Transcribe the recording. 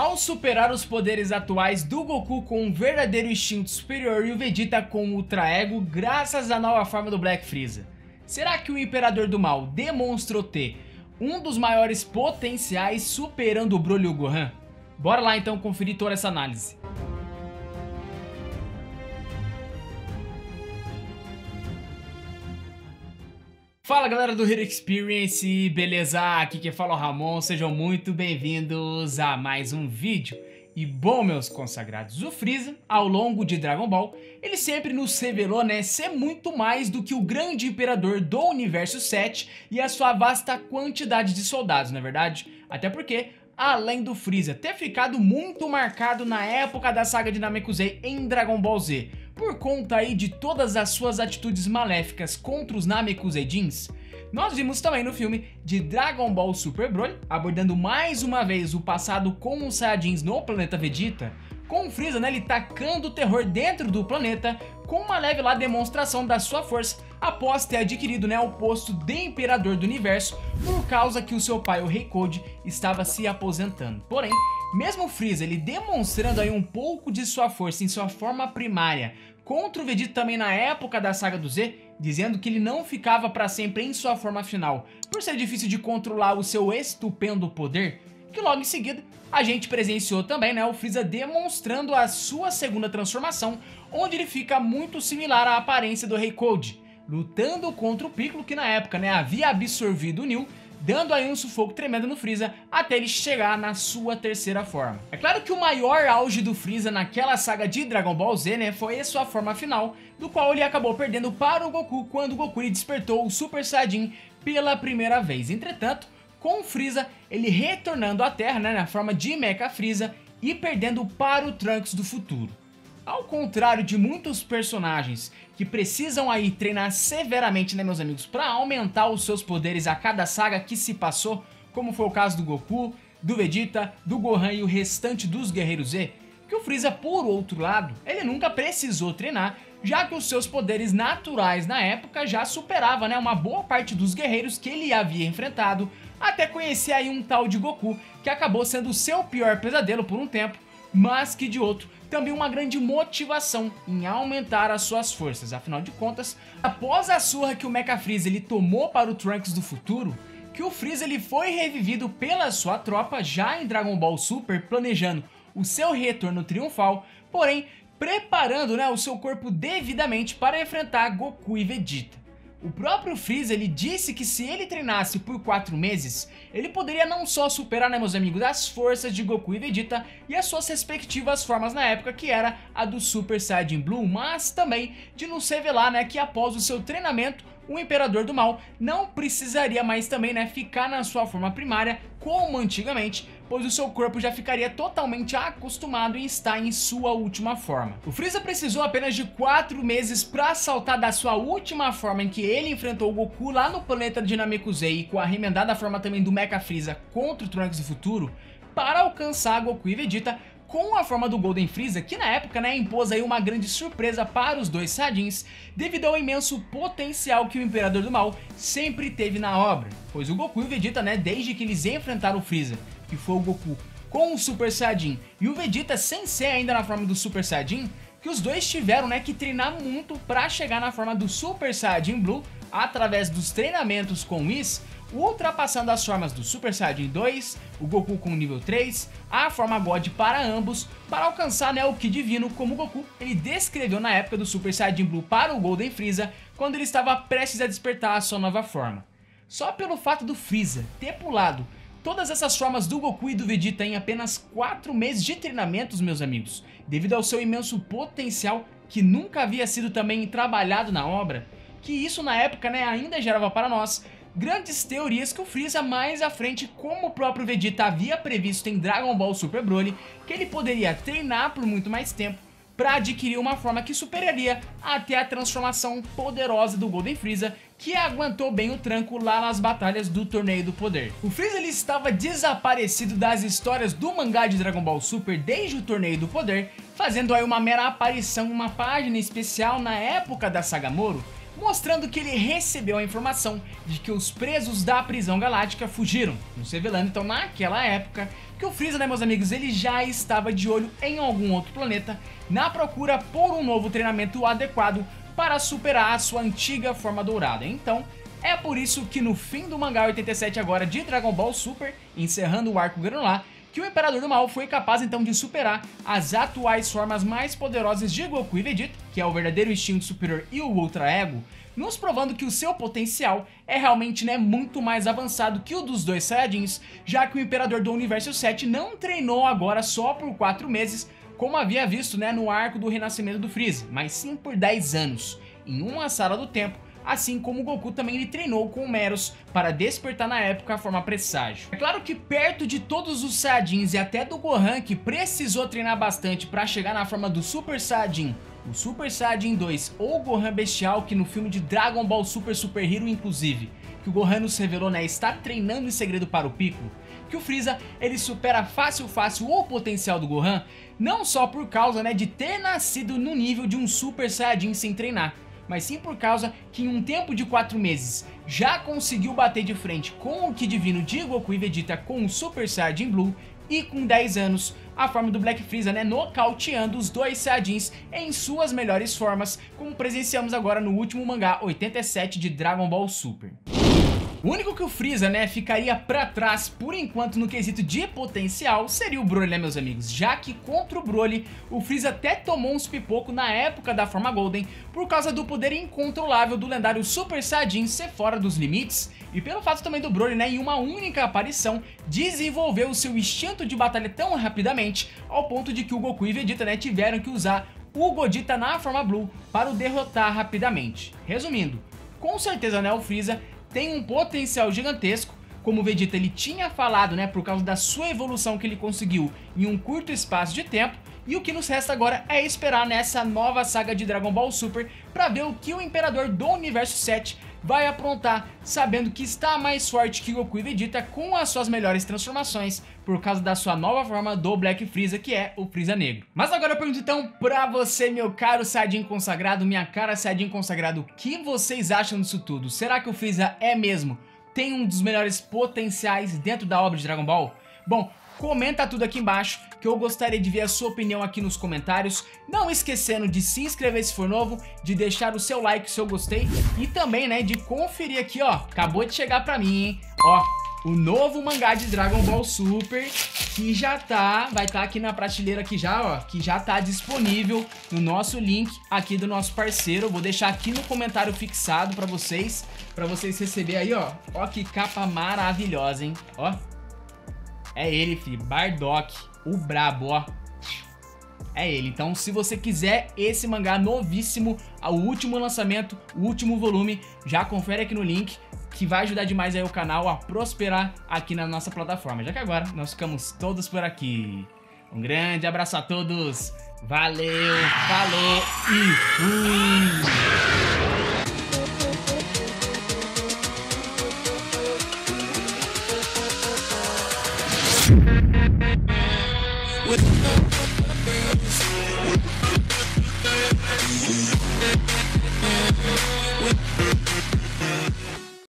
Ao superar os poderes atuais do Goku com um verdadeiro instinto superior e o Vegeta com um Ultra Ego graças à nova forma do Black Freeza, será que o Imperador do Mal demonstrou ter um dos maiores potenciais superando o Broly e o Gohan? Bora lá então conferir toda essa análise. Fala galera do Hero Experience, beleza? Aqui quem fala é o Ramon, sejam muito bem-vindos a mais um vídeo. E bom, meus consagrados, o Freeza, ao longo de Dragon Ball, ele sempre nos revelou, né, ser muito mais do que o grande imperador do universo 7 e a sua vasta quantidade de soldados, não é verdade? Até porque, além do Freeza ter ficado muito marcado na época da saga de Namekusei em Dragon Ball Z, por conta aí de todas as suas atitudes maléficas contra os Namekuseijins, nós vimos também no filme de Dragon Ball Super Broly, abordando mais uma vez o passado com os Saiyajins no planeta Vegeta, com o Freeza, né, ele tacando o terror dentro do planeta, com uma leve lá demonstração da sua força após ter adquirido, né, o posto de Imperador do Universo, por causa que o seu pai, o Rei Cold, estava se aposentando. Porém, mesmo o Freeza, ele demonstrando aí um pouco de sua força em sua forma primária, contra o Vegeta também na época da saga do Z, dizendo que ele não ficava para sempre em sua forma final, por ser difícil de controlar o seu estupendo poder, que logo em seguida a gente presenciou também, né, o Freeza demonstrando a sua segunda transformação, onde ele fica muito similar à aparência do Rei Cold, lutando contra o Piccolo, que na época, né, havia absorvido o Neo, dando aí um sufoco tremendo no Freeza até ele chegar na sua terceira forma. É claro que o maior auge do Freeza naquela saga de Dragon Ball Z, né, foi a sua forma final, do qual ele acabou perdendo para o Goku quando o Goku despertou o Super Saiyajin pela primeira vez. Entretanto, com o Freeza, ele retornando à Terra, né, na forma de Mecha Freeza e perdendo para o Trunks do futuro. Ao contrário de muitos personagens que precisam aí treinar severamente, né, meus amigos, para aumentar os seus poderes a cada saga que se passou, como foi o caso do Goku, do Vegeta, do Gohan e o restante dos Guerreiros Z, que o Freeza, por outro lado, ele nunca precisou treinar, já que os seus poderes naturais na época já superavam, né, uma boa parte dos guerreiros que ele havia enfrentado, até conhecer aí um tal de Goku, que acabou sendo o seu pior pesadelo por um tempo, mas que de outro também uma grande motivação em aumentar as suas forças. Afinal de contas, após a surra que o Mecha Freeza ele tomou para o Trunks do futuro, que o Freeza ele foi revivido pela sua tropa já em Dragon Ball Super, planejando o seu retorno triunfal, porém preparando, né, o seu corpo devidamente para enfrentar Goku e Vegeta. O próprio Freeza ele disse que se ele treinasse por 4 meses, ele poderia não só superar, né, meus amigos, as forças de Goku e Vegeta e as suas respectivas formas na época, que era a do Super Saiyajin Blue, mas também de nos revelar, né, que após o seu treinamento, o Imperador do Mal não precisaria mais também, né, ficar na sua forma primária como antigamente, pois o seu corpo já ficaria totalmente acostumado em estar em sua última forma. O Freeza precisou apenas de 4 meses para saltar da sua última forma em que ele enfrentou o Goku lá no planeta de Namekusei, com a remendada forma também do Mecha Freeza contra o Trunks do futuro, para alcançar Goku e Vegeta com a forma do Golden Freeza, que na época, né, impôs aí uma grande surpresa para os dois Saiyajins, devido ao imenso potencial que o Imperador do Mal sempre teve na obra, pois o Goku e o Vegeta, né, desde que eles enfrentaram o Freeza, que foi o Goku com o Super Saiyajin e o Vegeta sem ser ainda na forma do Super Saiyajin, que os dois tiveram, né, que treinar muito para chegar na forma do Super Saiyajin Blue, através dos treinamentos com o Whis, ultrapassando as formas do Super Saiyajin 2, o Goku com o nível 3, a forma God para ambos, para alcançar, né, o Ki Divino, como o Goku ele descreveu na época do Super Saiyajin Blue para o Golden Freeza, quando ele estava prestes a despertar a sua nova forma. Só pelo fato do Freeza ter pulado todas essas formas do Goku e do Vegeta em apenas 4 meses de treinamentos, meus amigos, devido ao seu imenso potencial que nunca havia sido também trabalhado na obra, que isso na época, né, ainda gerava para nós grandes teorias que o Freeza mais à frente, como o próprio Vegeta havia previsto em Dragon Ball Super Broly, que ele poderia treinar por muito mais tempo para adquirir uma forma que superaria até a transformação poderosa do Golden Freeza, que aguentou bem o tranco lá nas batalhas do Torneio do Poder. O Freeza ele estava desaparecido das histórias do mangá de Dragon Ball Super desde o Torneio do Poder, fazendo aí uma mera aparição em uma página especial na época da saga Moro, mostrando que ele recebeu a informação de que os presos da prisão galáctica fugiram, nos revelando então naquela época Porque o Freeza, né, meus amigos, ele já estava de olho em algum outro planeta na procura por um novo treinamento adequado para superar a sua antiga forma dourada. Então, é por isso que no fim do mangá 87 agora de Dragon Ball Super, encerrando o arco granular, que o Imperador do Mal foi capaz então de superar as atuais formas mais poderosas de Goku e Vegeta, que é o verdadeiro Instinto Superior e o Ultra Ego, nos provando que o seu potencial é realmente, né, muito mais avançado que o dos dois Saiyajins, já que o Imperador do Universo 7 não treinou agora só por 4 meses, como havia visto, né, no arco do renascimento do Freeza, mas sim por 10 anos, em uma sala do tempo, assim como Goku também ele treinou com o Meros para despertar na época a forma presságio. É claro que perto de todos os Saiyajins e até do Gohan, que precisou treinar bastante para chegar na forma do Super Saiyajin, o Super Saiyajin 2 ou Gohan Bestial, que no filme de Dragon Ball Super Super Hero inclusive, que o Gohan nos revelou, né, está treinando em segredo para o Piccolo, que o Freeza ele supera fácil o potencial do Gohan, não só por causa, né, de ter nascido no nível de um Super Saiyajin sem treinar, mas sim por causa que em um tempo de 4 meses já conseguiu bater de frente com o Ki Divino de Goku e Vegeta com o Super Saiyajin Blue e com 10 anos a forma do Black Freeza, né, nocauteando os dois Saiyajins em suas melhores formas, como presenciamos agora no último mangá 87 de Dragon Ball Super. O único que o Freeza, né, ficaria pra trás por enquanto no quesito de potencial seria o Broly, né, meus amigos, já que contra o Broly o Freeza até tomou uns pipocos na época da forma Golden por causa do poder incontrolável do lendário Super Saiyajin ser fora dos limites e pelo fato também do Broly, né, em uma única aparição desenvolver o seu instinto de batalha tão rapidamente ao ponto de que o Goku e Vegeta, né, tiveram que usar o Godita na forma Blue para o derrotar rapidamente. Resumindo, com certeza, né, o Freeza tem um potencial gigantesco, como o Vegeta ele tinha falado, né, por causa da sua evolução que ele conseguiu em um curto espaço de tempo, e o que nos resta agora é esperar nessa nova saga de Dragon Ball Super para ver o que o Imperador do Universo 7 vai aprontar, sabendo que está mais forte que Goku e Vegeta com as suas melhores transformações por causa da sua nova forma do Black Freeza, que é o Freeza Negro. Mas agora eu pergunto então pra você, meu caro Saiyajin consagrado, minha cara Saiyajin consagrado, o que vocês acham disso tudo? Será que o Freeza é mesmo? Tem um dos melhores potenciais dentro da obra de Dragon Ball? Bom, comenta tudo aqui embaixo, que eu gostaria de ver a sua opinião aqui nos comentários. Não esquecendo de se inscrever se for novo, de deixar o seu like, o seu gostei. E também, né, de conferir aqui, ó, acabou de chegar pra mim, hein, ó, o novo mangá de Dragon Ball Super, que já tá, vai estar aqui na prateleira aqui já, ó, que já tá disponível no nosso link aqui do nosso parceiro. Eu vou deixar aqui no comentário fixado pra vocês receberem aí, ó. Ó que capa maravilhosa, hein, ó. É ele, fi, Bardock, o brabo, ó. É ele. Então, se você quiser esse mangá novíssimo, o último lançamento, o último volume, já confere aqui no link, que vai ajudar demais aí o canal a prosperar aqui na nossa plataforma. Já que agora nós ficamos todos por aqui. Um grande abraço a todos. Valeu, falou e fui! With